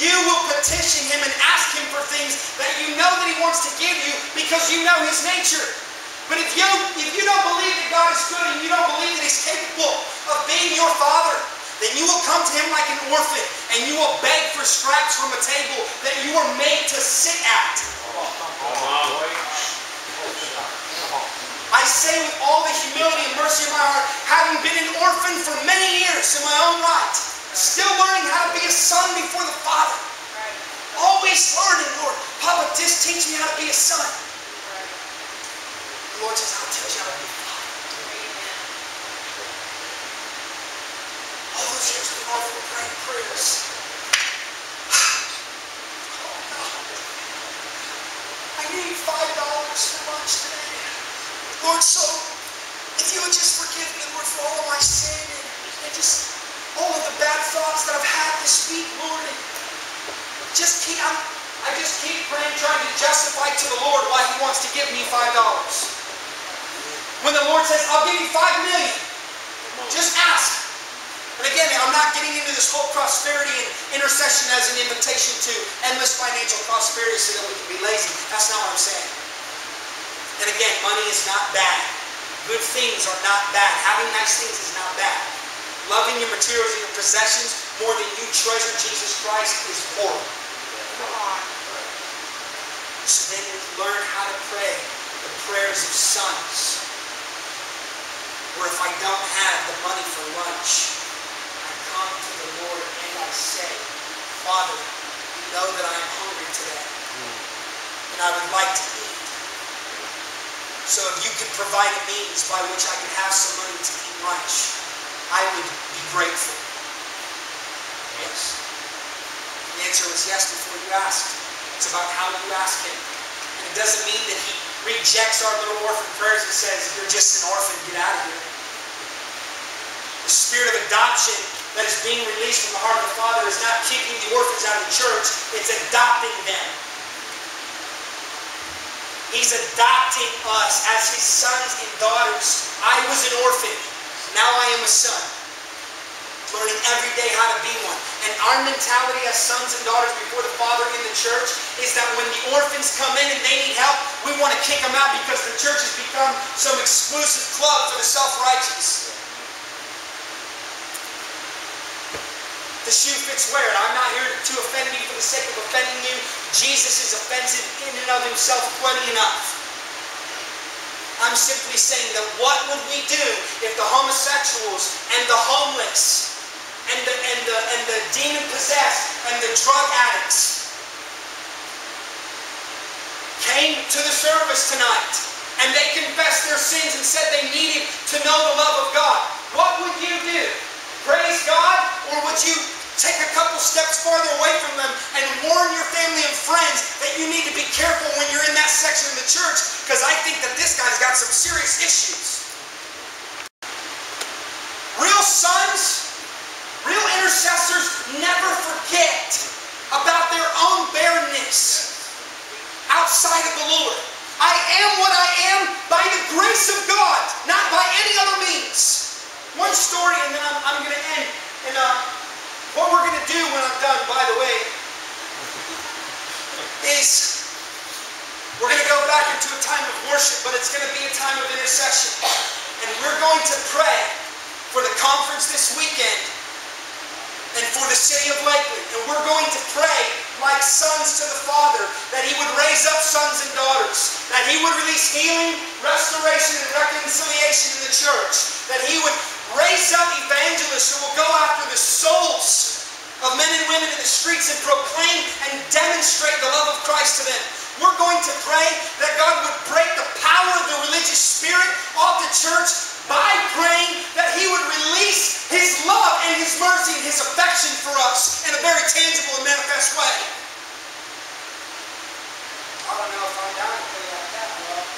You will petition Him and ask Him for things that you know that He wants to give you because you know His nature. But if you, if you don't believe that God is good and you don't believe that He's capable of being your Father, then you will come to Him like an orphan and you will beg for scraps from a table that you were made to sit at. I say with all the humility and mercy of my heart, having been an orphan for many years in my own right, still learning how to be a son before the Father. Right. Always learning, Lord. Papa, just teach me how to be a son. Right. The Lord says, I'll teach you how to be a father. Amen. All those years we've often prayed prayers. Oh, God. I need five dollars for lunch today. Lord, so if you would just forgive me, Lord, for all of my sin and, and just all of the bad thoughts that I've had this week, Lord, and just keep, I'm, I just keep praying, trying to justify to the Lord why He wants to give me five dollars. When the Lord says, I'll give you five million dollars, just ask. And again, I'm not getting into this whole prosperity and intercession as an invitation to endless financial prosperity so that we can be lazy. That's not what I'm saying. And again, money is not bad. Good things are not bad. Having nice things is not bad. Loving your materials and your possessions more than you treasure Jesus Christ is horrible. So then you learn how to pray the prayers of sons. where if I don't have the money for lunch, I come to the Lord and I say, Father, you know that I am hungry today, and I would like to eat. So if you could provide a means by which I could have some money to eat lunch, I would be grateful. Yes. The answer was yes before you asked. It's about how you ask Him. And it doesn't mean that He rejects our little orphan prayers and says, you're just an orphan, get out of here. The spirit of adoption that is being released from the heart of the Father is not kicking the orphans out of the church, it's adopting them. He's adopting us as His sons and daughters. I was an orphan, now I am a son. Learning every day how to be one. And our mentality as sons and daughters before the Father in the church is that when the orphans come in and they need help, we want to kick them out because the church has become some exclusive club for the self-righteous. The shoe fits where? I'm not here to offend you for the sake of offending you. Jesus is offensive in and of Himself plenty enough. I'm simply saying that what would we do if the homosexuals and the homeless and the, and the, and the demon-possessed and the drug addicts came to the service tonight and they confessed their sins and said they needed to know the love of God? What would you do? Praise God? Or would you take a couple steps farther away from them and warn your family and friends that you need to be careful when you're in that section of the church because I think that this guy's got some serious issues? Real sons, real intercessors never forget about their own barrenness outside of the Lord. I am what I am by the grace of God, not by any other means. One story, and then I'm, I'm going to end. And, uh, What we're going to do when I'm done, by the way, is we're going to go back into a time of worship, but it's going to be a time of intercession. And we're going to pray for the conference this weekend and for the city of Lakeland. And we're going to pray like sons to the Father, that He would raise up sons and daughters, that He would release healing, restoration, and reconciliation in the church, that He would raise up evangelists who will go after the souls of men and women in the streets and proclaim and demonstrate the love of Christ to them. We're going to pray that God would break the power of the religious spirit of the church by praying that He would release His love and His mercy and His affection for us in a very tangible and manifest way. I don't know if I'm down to play like that, love.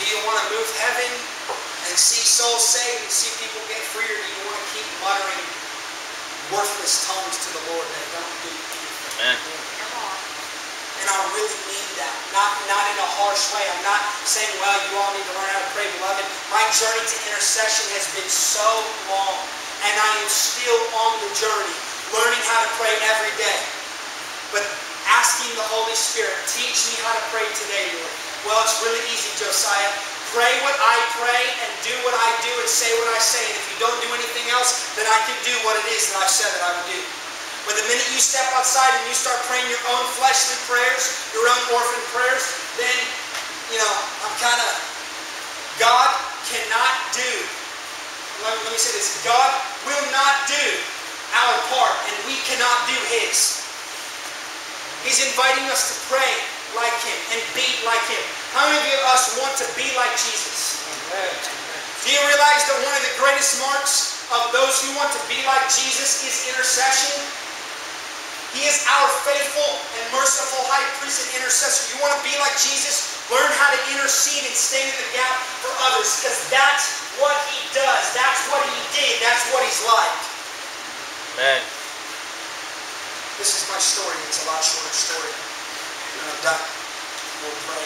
Do you want to move heaven and see souls saved and see people get freer, and you want to keep muttering worthless tones to the Lord that don't do anything? Amen. And I really mean that. Not, not in a harsh way. I'm not saying, well, you all need to learn how to pray, beloved. My journey to intercession has been so long, and I am still on the journey, learning how to pray every day. But asking the Holy Spirit, teach me how to pray today, Lord. Well, it's really easy, Josiah. Pray what I pray and do what I do and say what I say. And if you don't do anything else, then I can do what it is that I've said that I would do. But the minute you step outside and you start praying your own fleshly prayers, your own orphan prayers, then, you know, I'm kind of... God cannot do... Let me say this. God will not do our part, and we cannot do His. He's inviting us to pray like Him and be like Him. How many of us want to be like Jesus? Amen. Do you realize that one of the greatest marks of those who want to be like Jesus is intercession? He is our faithful and merciful high priest and intercessor. You want to be like Jesus? Learn how to intercede and stand in the gap for others, because that's what He does. That's what He did. That's what He's like. Amen. This is my story. It's a lot shorter story. And I'm done. We'll pray.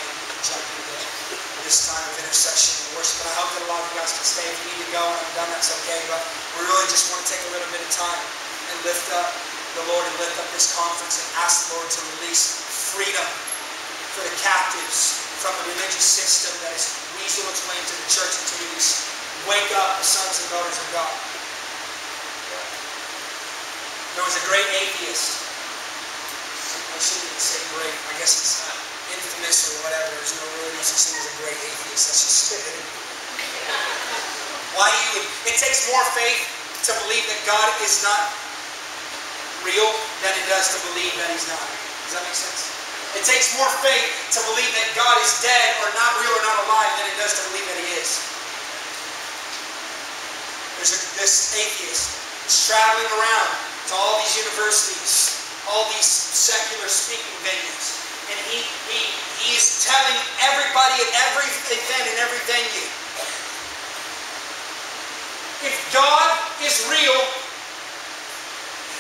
This time of intercession and worship. But I hope that a lot of you guys can stay. If you need to go and I'm done, that's okay. But we really just want to take a little bit of time and lift up the Lord and lift up this conference and ask the Lord to release freedom for the captives from the religious system that has weaseled its way into the church until we wake up the sons and daughters of God. There was a great atheist. I shouldn't even say great. I guess it's not. Infamous or whatever, there's no really such thing as a great atheist, that's just Why you would, it takes more faith to believe that God is not real than it does to believe that He's not. Does that make sense? It takes more faith to believe that God is dead or not real or not alive than it does to believe that He is. There's a, this atheist that's traveling around to all these universities, all these secular speaking venues, and he, he, he is telling everybody at every event and every venue, if God is real,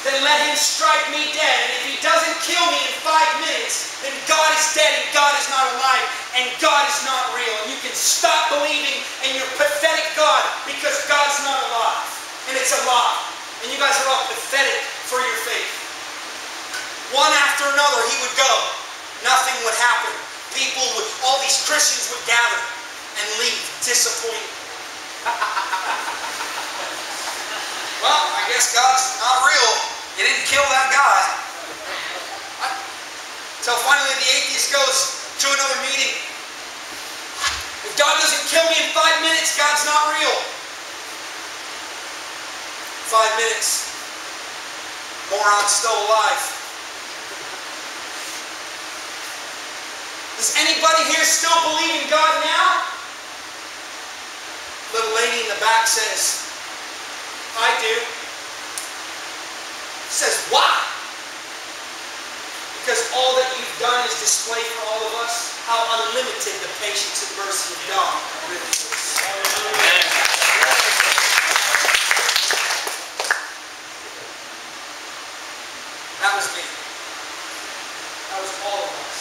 then let Him strike me dead. And if He doesn't kill me in five minutes, then God is dead and God is not alive and God is not real. And you can stop believing in your pathetic God because God's not alive. And it's a lie. And you guys are all pathetic for your faith. One after another, he would go. Nothing would happen. People would, all these Christians would gather and leave disappointed. Well, I guess God's not real. You didn't kill that guy. So finally the atheist goes to another meeting. If God doesn't kill me in five minutes, God's not real. Five minutes. Moron's still alive. Does anybody here still believe in God now? Little lady in the back says, I do. He says, why? Because all that you've done is display for all of us how unlimited the patience and mercy of God really is. Amen. That was me. That was all of us.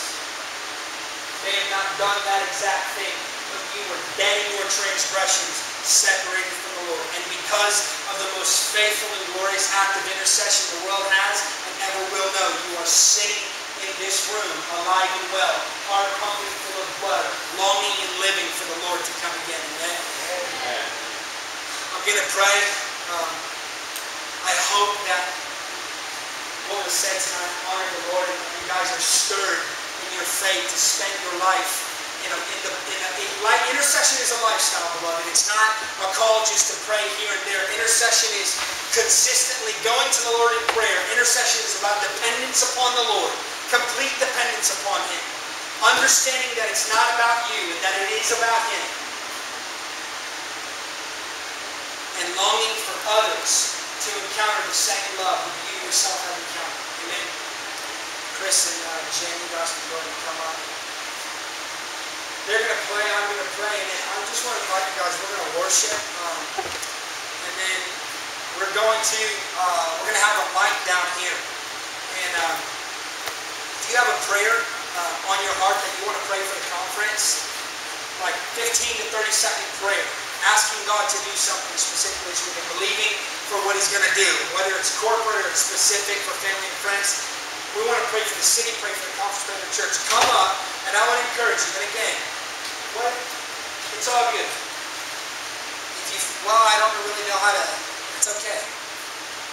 They have not done that exact thing, but you were dead in your transgressions, separated from the Lord. And because of the most faithful and glorious act of intercession the world has and ever will know, you are sitting in this room, alive and well, heart hungry, full of blood, longing and living for the Lord to come again. Amen? Amen. I'm going to pray. Um, I hope that what was said tonight honored the Lord and you guys are stirred in your faith to spend your life. In a, in the, in a, in life, intercession is a lifestyle, beloved. It's not a call just to pray here and there. Intercession is consistently going to the Lord in prayer. Intercession is about dependence upon the Lord, complete dependence upon Him, understanding that it's not about you and that it is about Him, and longing for others to encounter the same love that you yourself have encountered. Amen. Chris and uh, Jamie, you guys can go ahead and come up. They're going to play, I'm going to play, and then I just want to invite you guys, we're going to worship, um, and then we're going to, uh, we're going to have a mic down here, and um, if you have a prayer uh, on your heart that you want to pray for the conference, like fifteen to thirty second prayer, asking God to do something specifically so we've been believing for what He's going to do, whether it's corporate or it's specific for family and friends. We want to pray for the city, pray for the conference, pray for the church. Come up, and I want to encourage you, and again, what? It's all good. If you, well, I don't really know how to, it's okay.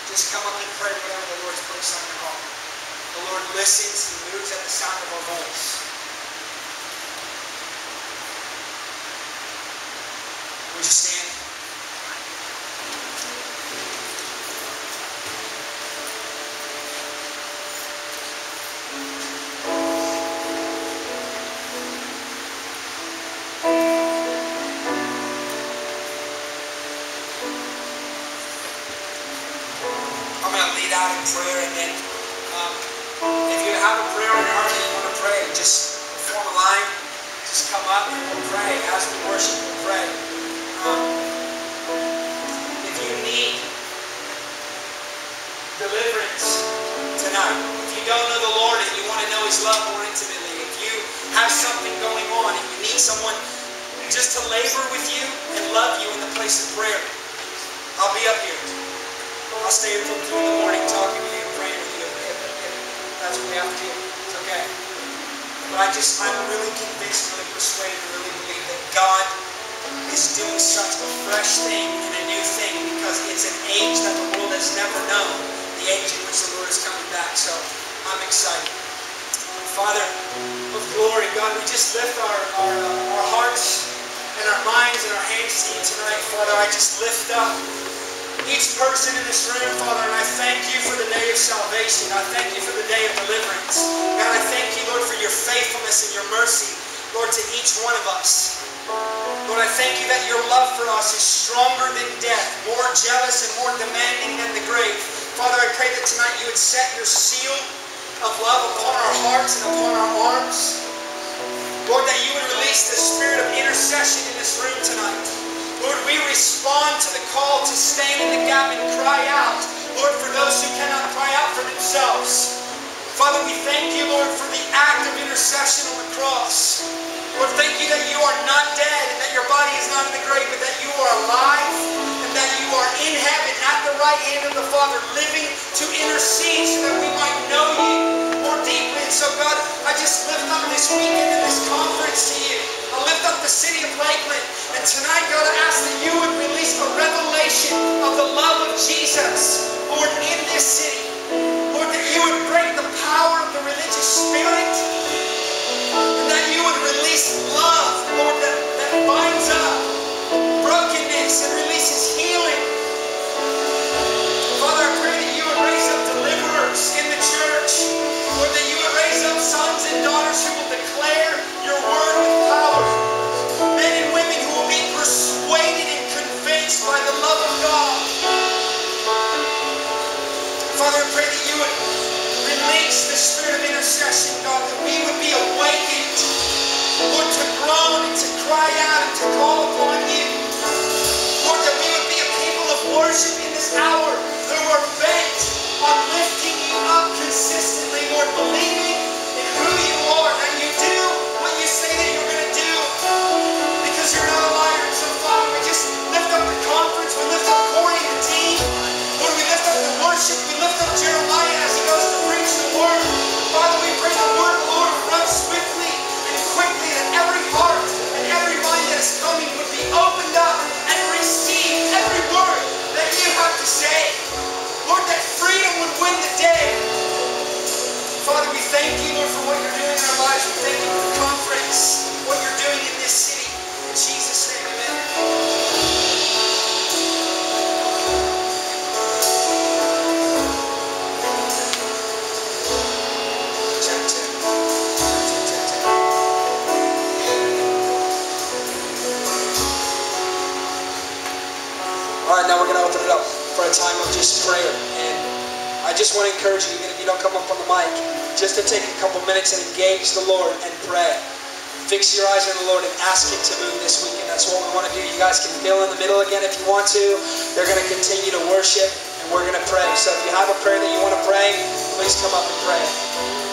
Just come up and pray whatever the Lord's placed on your heart. The Lord listens and moves at the sound of our voice. Would you stand? Prayer, and then um, if you have a prayer on your heart and you want to pray, just form a line, just come up and we'll pray. As we worship, we'll pray. Um, if you need deliverance tonight, if you don't know the Lord and you want to know His love more intimately, if you have something going on and you need someone just to labor with you and love you in the place of prayer, I'll be up here. I'll stay until two in the morning talking with you, praying with you. If, if that's what we have to do. It's okay. But I just, I'm really convinced, really persuaded, really believe that God is doing such a fresh thing and a new thing because it's an age that the world has never known, the age in which the Lord is coming back. So I'm excited. Father of glory, God, we just lift our, our, our hearts and our minds and our hands to you tonight, Father. I just lift up each person in this room, Father, and I thank you for the day of salvation. I thank you for the day of deliverance. God, I thank you, Lord, for your faithfulness and your mercy, Lord, to each one of us. Lord, I thank you that your love for us is stronger than death, more jealous and more demanding than the grave. Father, I pray that tonight you would set your seal of love upon our hearts and upon our arms. Lord, that you would release the spirit of intercession in this room tonight. Lord, we respond to the call to stand in the gap and cry out, Lord, for those who cannot cry out for themselves. Father, we thank you, Lord, for the act of intercession on the cross. Lord, thank you that you are not dead and that your body is not in the grave, but that you are alive and that you are in heaven at the right hand of the Father, living to intercede so that we might know you more deeply. And so, God, I just lift up this weekend and this conference to you. I lift up the city of Lakeland. And tonight, God, I ask that you would release a revelation of the love of Jesus, Lord, in this city. Lord, that you would break the power of the religious spirit, and that you would release love, Lord, that, that binds up brokenness and releases healing. Father, I pray that you would raise up deliverers in the church, Lord, that you would raise up sons and daughters who will declare your word with power, men and women who will be persuaded and convinced by the love of God. Father, I pray that you would release the spirit of intercession, God, that we would be awakened, Lord, to groan and to cry out and to call upon you. Lord, that we would be a people of worship in this hour, that we're bent on lifting you up consistently, Lord, believing in who you are, that you do what you say that you're going to do, because you're not a liar. So, Father, we just lift up the conference, we lift up Corey and the team, Lord, we lift up the worship, we lift up Jeremiah as he goes to preach the word. Father, we pray the word, Lord, run swiftly and quickly, that every heart and every mind that is coming would be opened up and receive every word that you have to say. Lord, that freedom would win the day. Father, we thank you, Lord, for what you're doing in our lives. We thank you for the conference, what you're doing in this city. In Jesus' name, amen. Time of just prayer, and I just want to encourage you, even if you don't come up on the mic, just to take a couple minutes and engage the Lord and pray. Fix your eyes on the Lord and ask Him to move this weekend. That's what we want to do. You guys can fill in the middle again if you want to. They're going to continue to worship, and we're going to pray. So if you have a prayer that you want to pray, please come up and pray.